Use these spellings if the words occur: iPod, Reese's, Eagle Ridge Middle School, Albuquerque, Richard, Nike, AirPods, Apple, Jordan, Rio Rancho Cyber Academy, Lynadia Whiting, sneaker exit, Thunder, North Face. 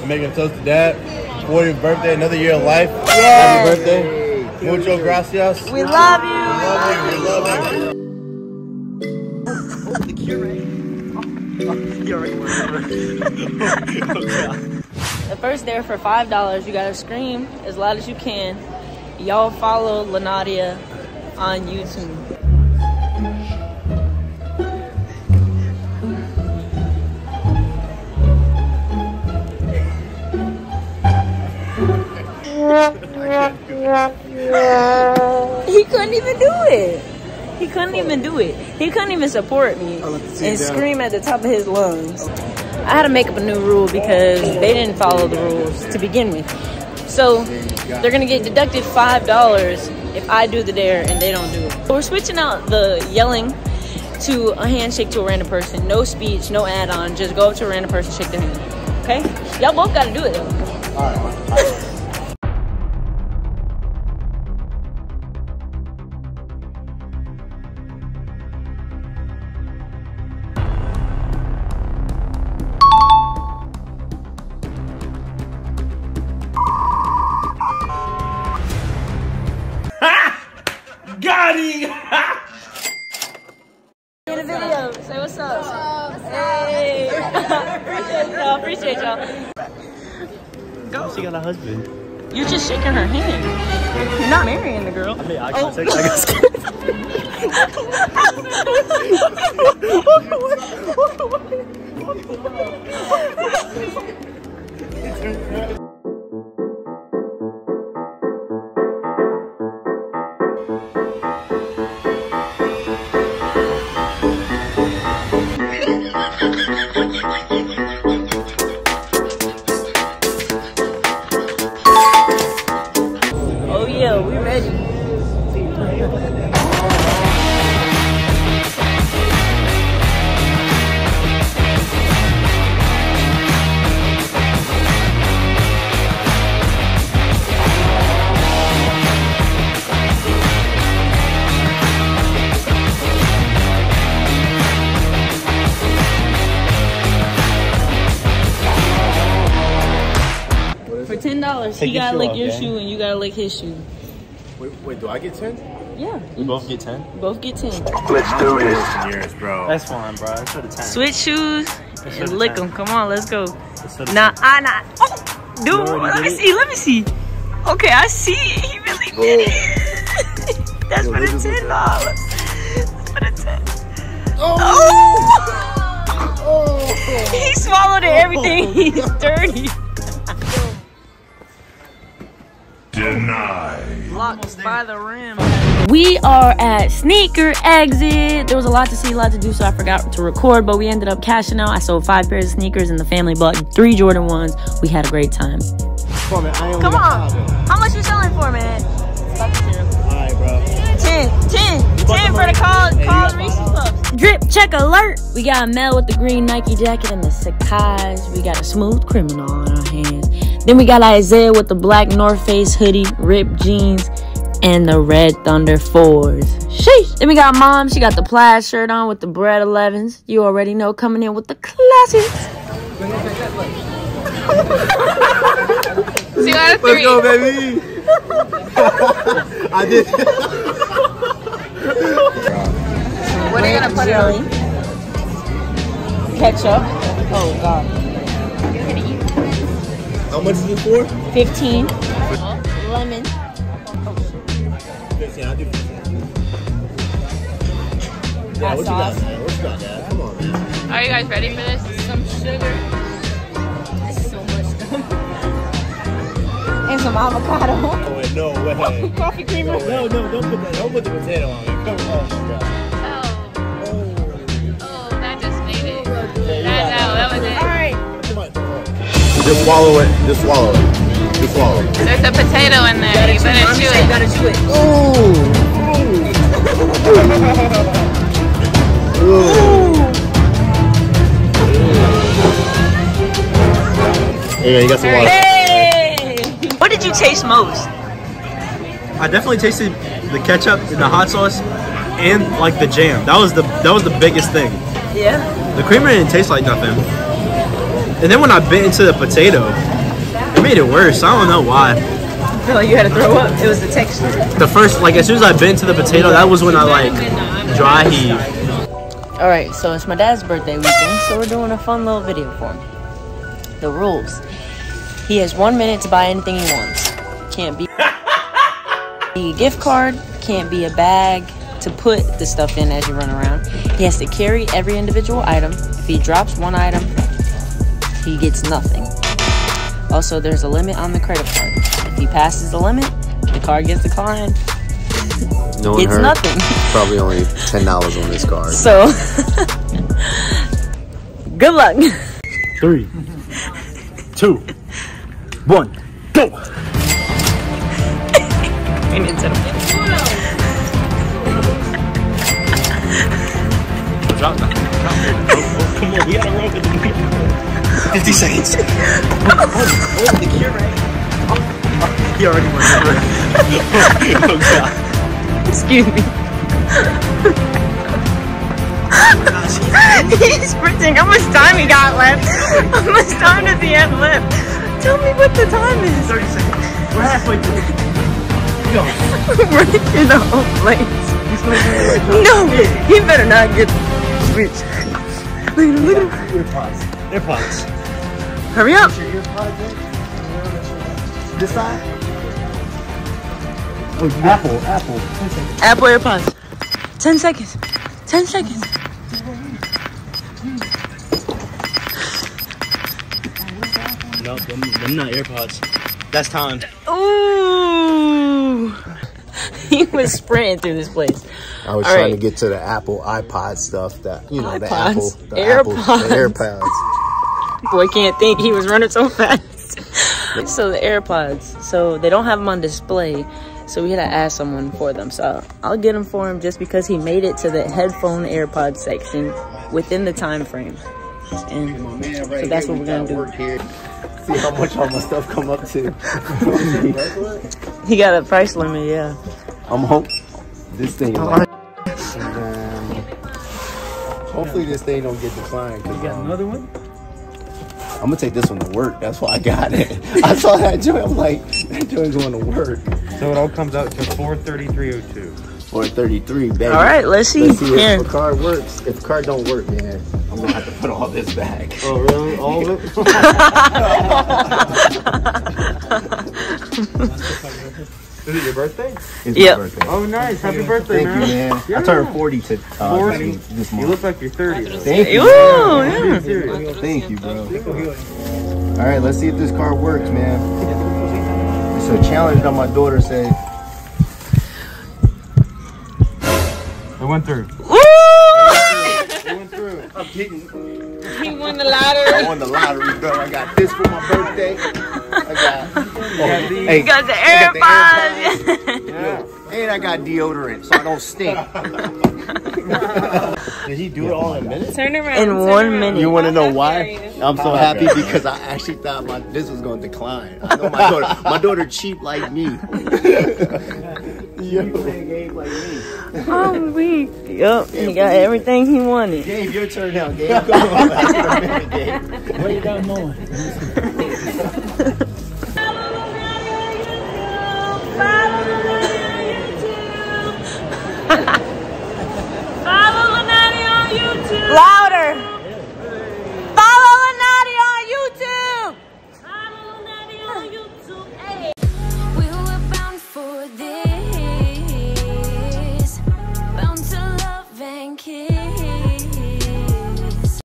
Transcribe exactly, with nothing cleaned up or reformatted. We're making a toast to Dad for your birthday, another year of life. Yes. Happy birthday. Mucho gracias. We love you. We love you. We love you. The curate. The first there for five dollars, you gotta scream as loud as you can. Y'all follow Lynadia on YouTube. He couldn't even do it. He couldn't even do it. He couldn't even support me and scream at the top of his lungs. I had to make up a new rule because they didn't follow the rules to begin with. So they're gonna get deducted five dollars if I do the dare and they don't do it. We're switching out the yelling to a handshake to a random person. No speech, no add-on. Just go up to a random person, shake their hand. Okay? Y'all both gotta do it though. All right. All right. You're just shaking her hand. You're not marrying the girl. I mean, I oh. Take seconds. He gotta lick your shoe and you gotta lick his shoe. Wait, wait, do I get ten? Yeah. We both get ten? Both get ten. Let's do this. Bro. That's fine, bro. It's for the ten. Switch shoes and lick them. Come on, let's go. Nah, I not. Oh, dude, let me see. Let me see. Okay, I see it. He really did it. That's for the ten dollars. That's for the ten. Oh! Oh! He swallowed it. Everything. He's dirty. Blocked by the rim. We are at sneaker exit. There was a lot to see, a lot to do, so I forgot to record, but we ended up cashing out. I sold five pairs of sneakers and the family bought three Jordan ones. We had a great time. Come on. Come on. How much you selling for, man? Alright, bro. Ten. Ten. Ten for the college Reese's Puffs. Drip check alert. We got Mel with the green Nike jacket and the Sakai's. We got a smooth criminal on our hands. Then we got Isaiah with the black North Face hoodie, ripped jeans, and the red Thunder fours. Sheesh. Then we got Mom. She got the plaid shirt on with the bread elevens. You already know, coming in with the classics. Two out of three. Let's go, baby. I did. What are you gonna put it on? Ketchup. Oh God. How much is it for? Fifteen. Uh, lemon. Fifteen. I'll do fifteen. Yeah, what you got, man? What you got, Dad? Come on, man. Are you guys ready for this? Some sugar. There's so much stuff. And some avocado. Oh, wait, no way. Coffee creamer. No, no, don't put that. Don't put the potato on it. Come on, God. Oh. Oh. Oh, that just made it. That, that, that was it. All right. Just swallow it. Just swallow it. Just swallow it. There's a potato in there. You better chew it. You gotta chew it. Ooh. Ooh. Ooh. Yeah, you got some water. Hey! What did you taste most? I definitely tasted the ketchup and the hot sauce and like the jam. That was the that was the biggest thing. Yeah. The creamer didn't taste like nothing. And then when I bit into the potato, It made it worse. I don't know why. I feel like you had to throw up. It was the texture. The first, like, as soon as I bent to the potato, that was when I, like, dry heaved. All right, so it's my dad's birthday weekend, so we're doing a fun little video for him. The rules. He has one minute to buy anything he wants. Can't be a gift card, can't be a bag to put the stuff in as you run around. He has to carry every individual item. If he drops one item, he gets nothing. Also, there's a limit on the credit card. If he passes the limit, the card gets declined. No one it's heard. Nothing. Probably only ten dollars on this card. So, good luck. Three, two, one, go. And it's drop that. Come on, we gotta roll with the fifty seconds. You're right. He already went over. Oh god. Excuse me. He's sprinting. How much time he got left? How much time does he have left? Tell me what the time is. Thirty seconds. We're halfway through. Go. We're in the whole place. No, he better not get. Look at him, look at him. AirPods. AirPods. Hurry up. This side? Apple, Apple. ten seconds. Apple AirPods. ten seconds. ten seconds. No, them, them not AirPods. That's time. Ooh. He was sprinting through this place. I was All trying right. to get to the Apple iPod stuff, that you know, iPods, the Apple, the AirPods. Apple, the AirPods. Boy, can't think. He was running so fast. So the AirPods. So they don't have them on display. So we had to ask someone for them. So I'll get them for him just because he made it to the headphone AirPod section within the time frame. And so that's what we're gonna do. See how much all my stuff come up to. He got a price limit, yeah. I'm hoping this thing. Like, and then hopefully this thing don't get declined. You got um, another one? I'm gonna take this one to work. That's why I got it. I saw that joint. I'm like, that joint's going to work. So it all comes out to four thirty-three oh two. four thirty-three, baby. All right, let's see. Let's see if the card works. If the card don't work, man, I'm gonna have to put all this back. Oh really? All of it? Is it your birthday? It's yep. my birthday. Oh, nice. Happy birthday, man. Thank you, man. Yeah. I turned forty to uh, forty this month. You look like you're thirty. Though. Thank you. Ooh, man. Yeah. Thank you, bro. All right, let's see if this car works, man. It's a challenge that my daughter said. It went through. Woo! It went through. It went through. I'm kidding. He won the lottery. I won the lottery, bro. I got this for my birthday. I got, oh, hey, you got the AirPods. Yeah. And I got deodorant, so I don't stink. Did he do it all in minutes? Turn around. In turn one around. minute. You want to know why? I'm so happy because I actually thought my this was going to decline. I know my daughter, my daughter cheap like me. You play a game like me. I'm weak. Yup, he got everything he wanted. Gabe, your turn now, Gabe. Go on. What you got more? Follow Lynadia on YouTube. Louder. Follow Lynadia on YouTube. Follow Lynadia on YouTube. Hey. We were bound for this. Bound to love and kiss.